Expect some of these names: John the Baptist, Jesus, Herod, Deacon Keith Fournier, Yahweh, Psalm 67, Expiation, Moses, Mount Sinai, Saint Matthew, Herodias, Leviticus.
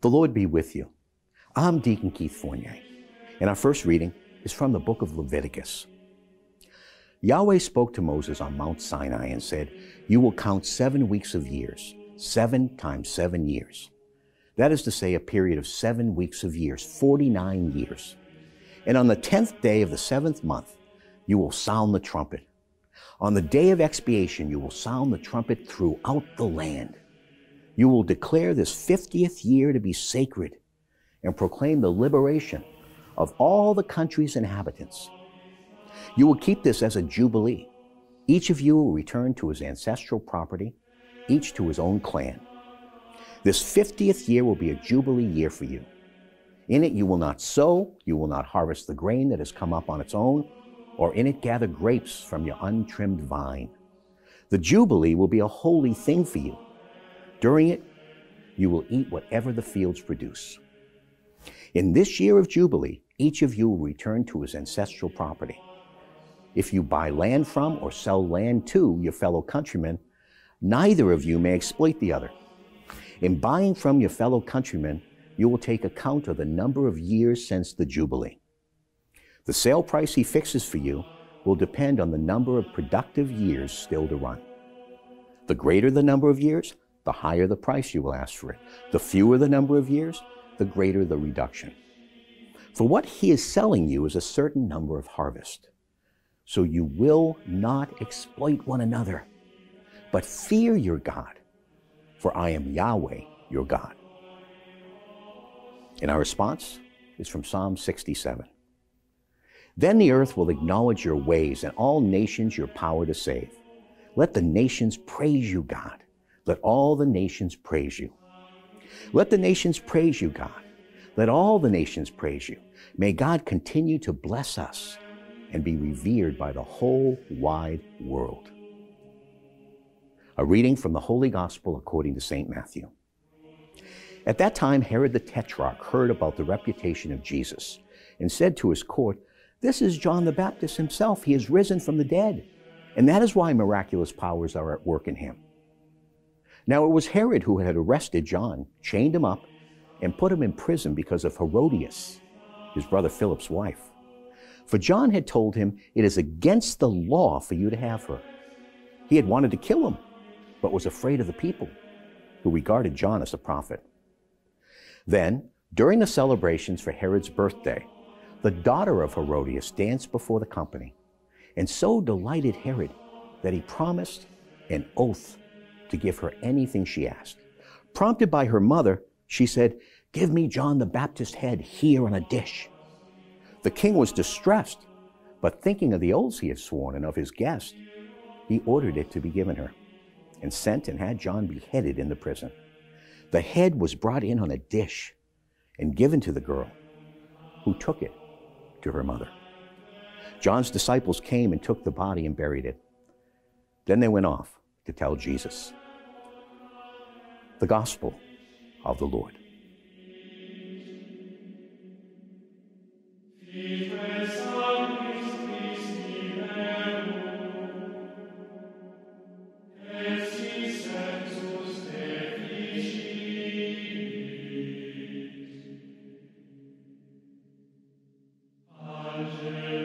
The Lord be with you. I'm Deacon Keith Fournier, and our first reading is from the book of Leviticus. Yahweh spoke to Moses on Mount Sinai and said, "You will count 7 weeks of years, 7 times 7 years. That is to say, a period of 7 weeks of years, 49 years. And on the 10th day of the 7th month, you will sound the trumpet. On the day of expiation, you will sound the trumpet throughout the land. You will declare this 50th year to be sacred and proclaim the liberation of all the country's inhabitants. You will keep this as a jubilee. Each of you will return to his ancestral property, each to his own clan. This 50th year will be a jubilee year for you. In it you will not sow, you will not harvest the grain that has come up on its own, or in it gather grapes from your untrimmed vine. The jubilee will be a holy thing for you. During it, you will eat whatever the fields produce. In this year of jubilee, each of you will return to his ancestral property. If you buy land from or sell land to your fellow countrymen, neither of you may exploit the other. In buying from your fellow countrymen, you will take account of the number of years since the jubilee. The sale price he fixes for you will depend on the number of productive years still to run. The greater the number of years, the higher the price you will ask for it. The fewer the number of years, the greater the reduction. For what he is selling you is a certain number of harvest. So you will not exploit one another, but fear your God, for I am Yahweh, your God." And our response is from Psalm 67. "Then the earth will acknowledge your ways and all nations your power to save. Let the nations praise you, God. Let all the nations praise you. Let the nations praise you, God. Let all the nations praise you. May God continue to bless us and be revered by the whole wide world." A reading from the Holy Gospel according to Saint Matthew. At that time, Herod the Tetrarch heard about the reputation of Jesus and said to his court, "This is John the Baptist himself. He is risen from the dead, and that is why miraculous powers are at work in him." Now it was Herod who had arrested John, chained him up, and put him in prison because of Herodias, his brother Philip's wife. For John had told him, "It is against the law for you to have her." He had wanted to kill him, but was afraid of the people, who regarded John as a prophet. Then, during the celebrations for Herod's birthday, the daughter of Herodias danced before the company, and so delighted Herod that he promised an oath to give her anything she asked. Prompted by her mother, she said, "Give me John the Baptist's head here on a dish." The king was distressed, but thinking of the oaths he had sworn and of his guest, he ordered it to be given her, and sent and had John beheaded in the prison. The head was brought in on a dish and given to the girl, who took it to her mother. John's disciples came and took the body and buried it. Then they went off to tell Jesus. The Gospel of the Lord. Amen.